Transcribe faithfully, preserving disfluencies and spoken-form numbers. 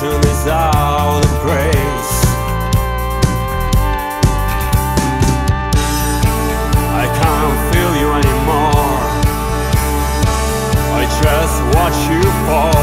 Compassion is all the grace. I can't feel you anymore, I just watch you fall.